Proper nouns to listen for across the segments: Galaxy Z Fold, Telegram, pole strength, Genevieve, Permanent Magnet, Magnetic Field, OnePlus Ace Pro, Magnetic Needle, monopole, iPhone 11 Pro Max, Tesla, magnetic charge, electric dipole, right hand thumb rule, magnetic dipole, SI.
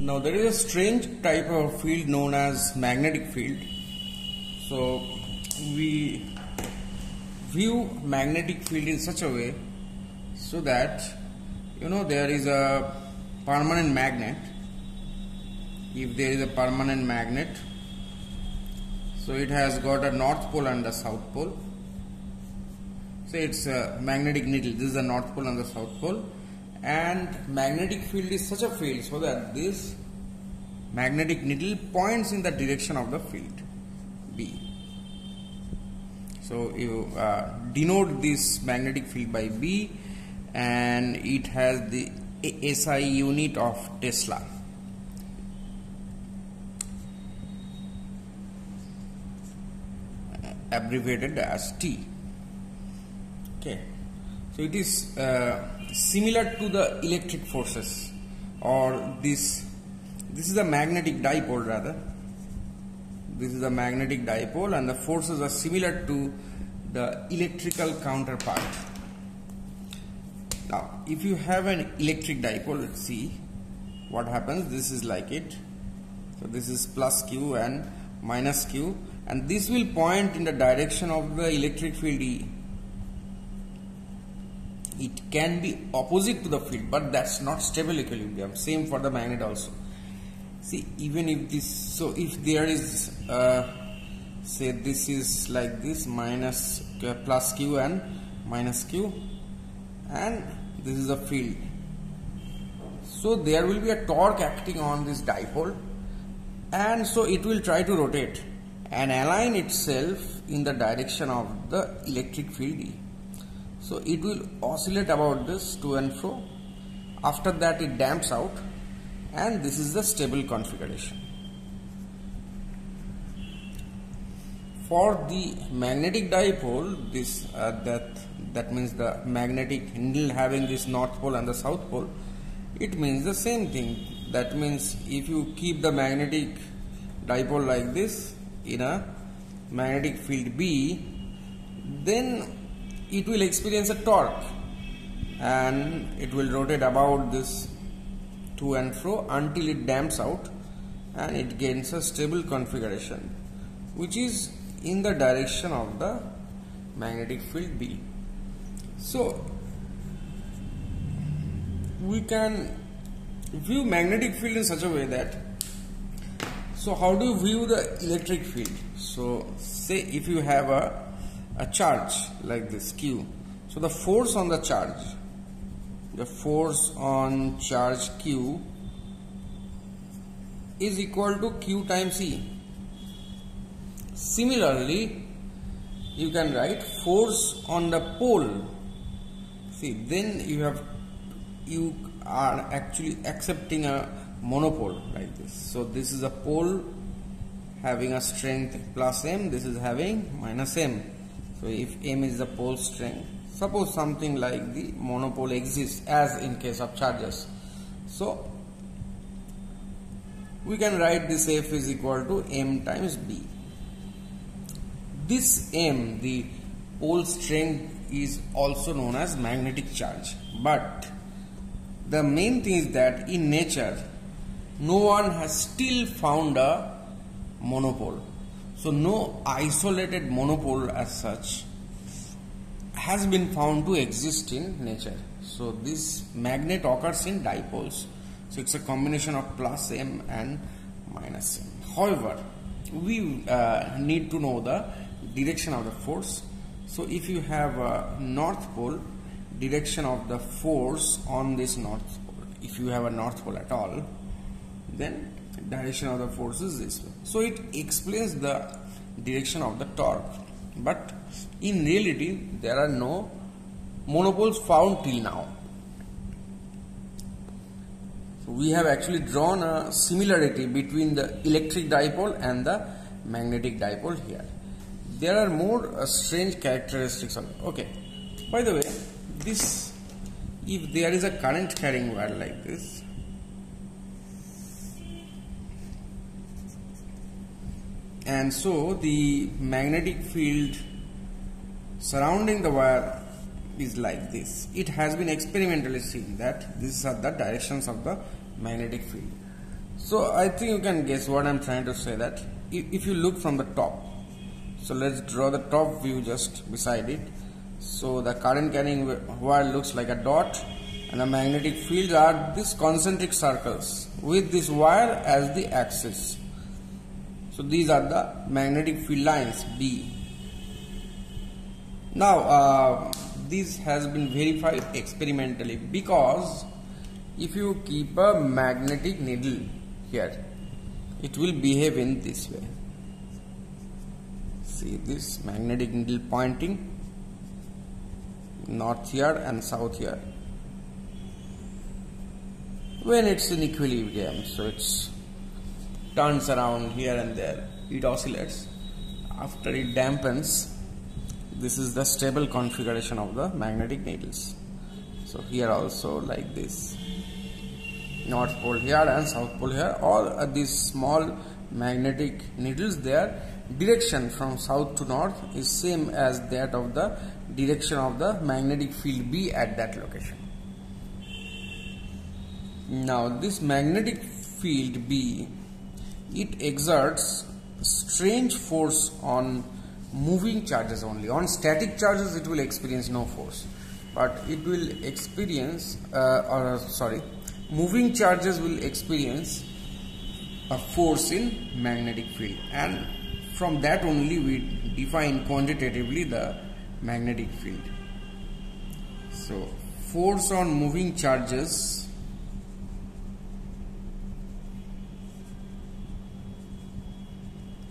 Now there is a strange type of field known as magnetic field. So we view magnetic field in such a way so that there is a permanent magnet. If there is a permanent magnet, so it has got a north pole and a south pole. So it's a magnetic needle. This is the north pole and the south pole. And magnetic field is such a field so that this magnetic needle points in the direction of the field B. So you denote this magnetic field by B, and it has the SI unit of Tesla. Abbreviated as T. Okay. So it is similar to the electric forces, or this is a magnetic dipole rather. This is a magnetic dipole, and the forces are similar to the electrical counterpart. Now if you have an electric dipole, let's see what happens. This is like it. So this is plus Q and minus Q, and this will point in the direction of the electric field E. It can be opposite to the field, but that's not stable equilibrium. Same for the magnet also. See, even if this, so if there is say this is like this, minus plus Q and minus Q, and this is a field, so there will be a torque acting on this dipole, and so it will try to rotate and align itself in the direction of the electric field E. So it will oscillate about this to and fro. After that it damps out, and this is the stable configuration. For the magnetic dipole, this that means the magnetic needle having this north pole and the south pole, it means the same thing. That means if you keep the magnetic dipole like this in a magnetic field B, then it will experience a torque and it will rotate about this to and fro until it damps out and it gains a stable configuration, which is in the direction of the magnetic field B. So we can view magnetic field in such a way that, so how do you view the electric field? So say if you have a charge like this Q, so the force on the charge, the force on charge Q is equal to Q times E. Similarly you can write force on the pole. See, then you are actually accepting a monopole like this. So this is a pole having a strength plus M, this is having minus M. So if M is the pole strength, suppose something like the monopole exists as in case of charges. So we can write this F is equal to M times B. This M, the pole strength, is also known as magnetic charge. But the main thing is that in nature, no one has still found a monopole. So no isolated monopole as such has been found to exist in nature. So this magnet occurs in dipoles. So it's a combination of plus M and minus M. However, we need to know the direction of the force. So if you have a north pole, direction of the force on this north pole, if you have a north pole at all, then direction of the force is this way. So it explains the direction of the torque, but in reality there are no monopoles found till now. So we have actually drawn a similarity between the electric dipole and the magnetic dipole here. There are more strange characteristics of it. Okay, by the way, this, if there is a current carrying wire like this, and so the magnetic field surrounding the wire is like this. It has been experimentally seen that these are the directions of the magnetic field. So I think you can guess what I'm trying to say, that if you look from the top, so let's draw the top view just beside it. So the current carrying wire looks like a dot, and the magnetic fields are these concentric circles with this wire as the axis. So these are the magnetic field lines B. Now this has been verified experimentally, because if you keep a magnetic needle here, it will behave in this way. See this magnetic needle pointing north here and south here when it's in equilibrium. So it turns around here and there, it oscillates. After it dampens, this is the stable configuration of the magnetic needles. So here also like this, north pole here and south pole here. All these small magnetic needles, their direction from south to north is same as that of the direction of the magnetic field B at that location. Now this magnetic field B, it exerts strange force on moving charges only. On static charges it will experience no force, but it will experience moving charges will experience a force in magnetic field, and from that only we define quantitatively the magnetic field. So force on moving charges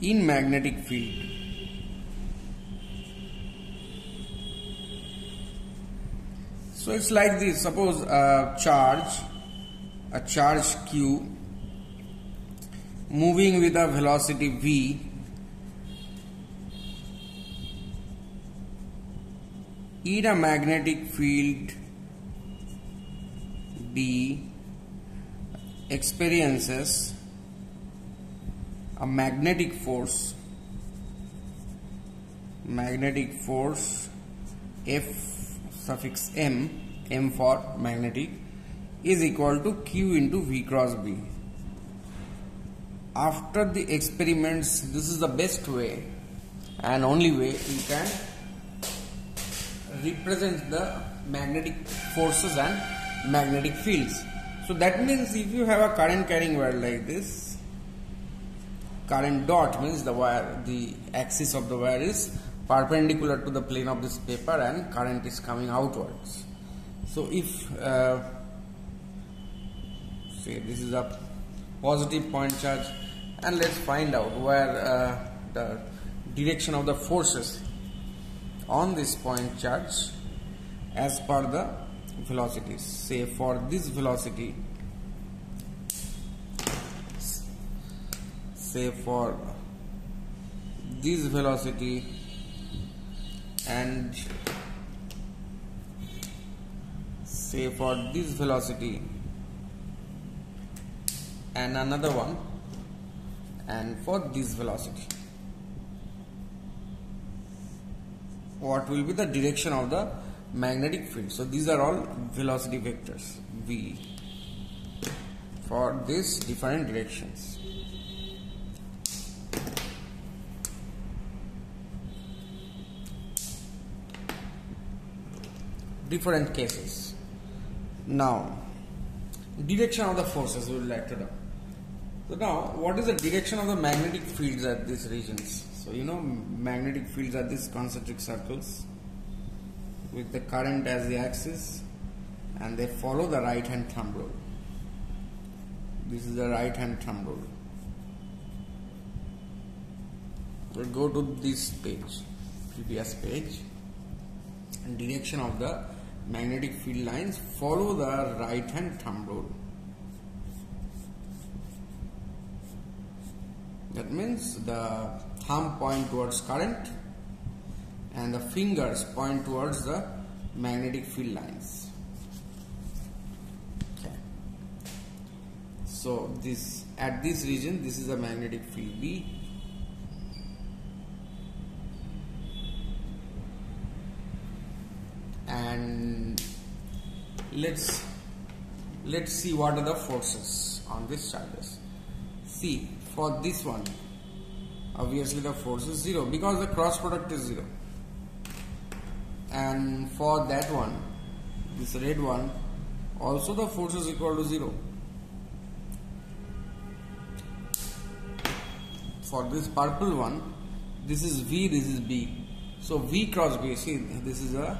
in magnetic field . So it's like this. Suppose a charge Q moving with a velocity V in a magnetic field B experiences a magnetic force F suffix M for magnetic, is equal to Q into V cross B. After the experiments, this is the best way and only way you can represent the magnetic forces and magnetic fields. So that means if you have a current carrying wire like this, current dot means the wire, the axis of the wire is perpendicular to the plane of this paper and current is coming outwards. So if say this is a positive point charge, and let's find out where the direction of the forces on this point charge as per the velocities. Say for this velocity, and say for this velocity and another one, and for this velocity, what will be the direction of the magnetic field? So these are all velocity vectors V for these different directions. Different cases. Now, direction of the forces we would like to know. So now, what is the direction of the magnetic fields at these regions? So you know, magnetic fields are these concentric circles with the current as the axis, and they follow the right hand thumb rule. This is the right hand thumb rule. We'll go to this page, previous page. Direction of the magnetic field lines follow the right hand thumb rule. That means the thumb point towards current and the fingers point towards the magnetic field lines. Okay. So this, at this region, this is the magnetic field B. And let's see what are the forces on these charges. See, for this one, obviously the force is 0 because the cross product is 0. And for that one, this red one, also the force is equal to 0. For this purple one, this is V, this is B. So V cross B, see, this is a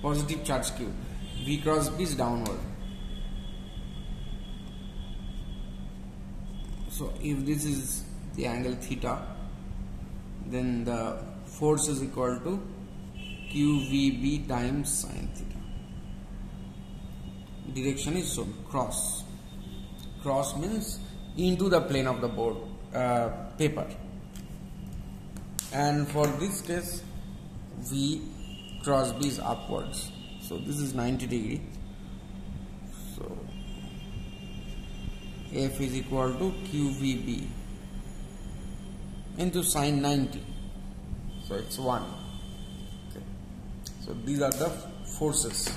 positive charge Q. V cross B is downward. So if this is the angle theta, then the force is equal to QVB times sine theta. Direction is shown cross. Cross means into the plane of the board paper. And for this case, V cross B is upwards. So this is 90 degree. So F is equal to QVB into sine 90. So it's 1. Okay. So these are the forces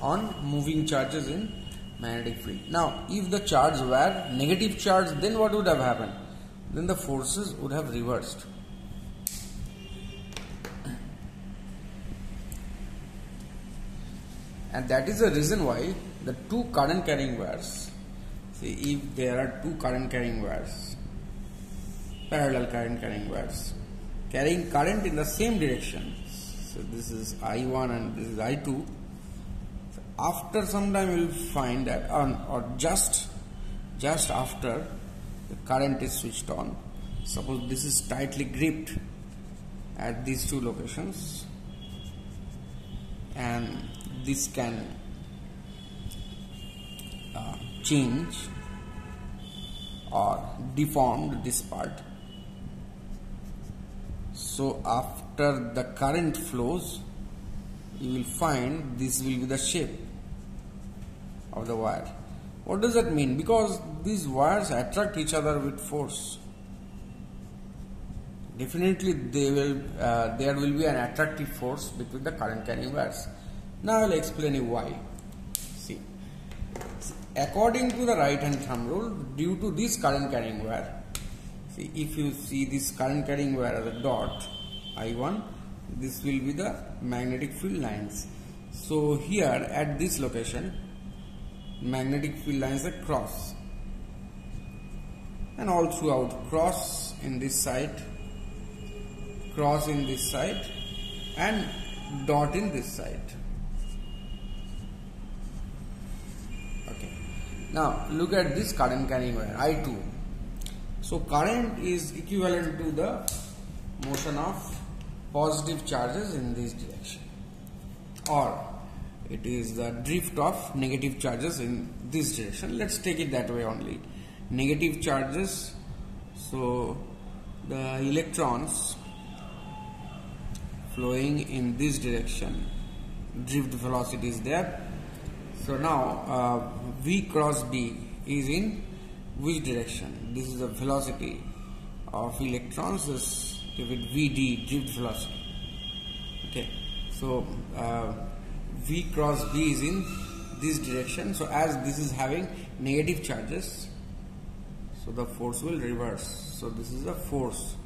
on moving charges in magnetic field. Now if the charge were negative charge, then what would have happened? Then the forces would have reversed. And that is the reason why the two current carrying wires, see, if there are two current carrying wires, parallel current carrying wires, carrying current in the same direction, so this is I1 and this is I2, so after some time we will find that just after the current is switched on, suppose this is tightly gripped at these two locations and this can change or deform this part. So after the current flows, you will find this will be the shape of the wire. What does that mean? Because these wires attract each other with force. Definitely they will, there will be an attractive force between the current carrying wires. Now I will explain you why. See, according to the right hand thumb rule, due to this current carrying wire, see, if you see this current carrying wire as a dot I1, this will be the magnetic field lines. So here at this location, magnetic field lines are cross, and all throughout cross in this side, cross in this side, and dot in this side. Now look at this current carrying wire I2. So current is equivalent to the motion of positive charges in this direction, or it is the drift of negative charges in this direction. Let's take it that way only. Negative charges, so the electrons flowing in this direction, drift velocity is there. So now V cross B is in which direction? This is the velocity of electrons, is given Vd, drift velocity. Okay, so V cross B is in this direction. So as this is having negative charges, so the force will reverse. So this is a force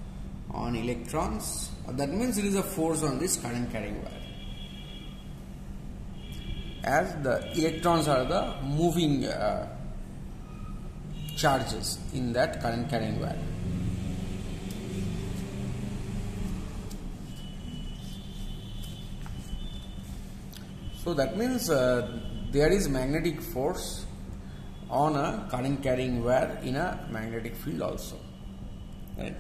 on electrons. That means it is a force on this current carrying wire, as the electrons are the moving charges in that current carrying wire. So that means there is magnetic force on a current carrying wire in a magnetic field also, right?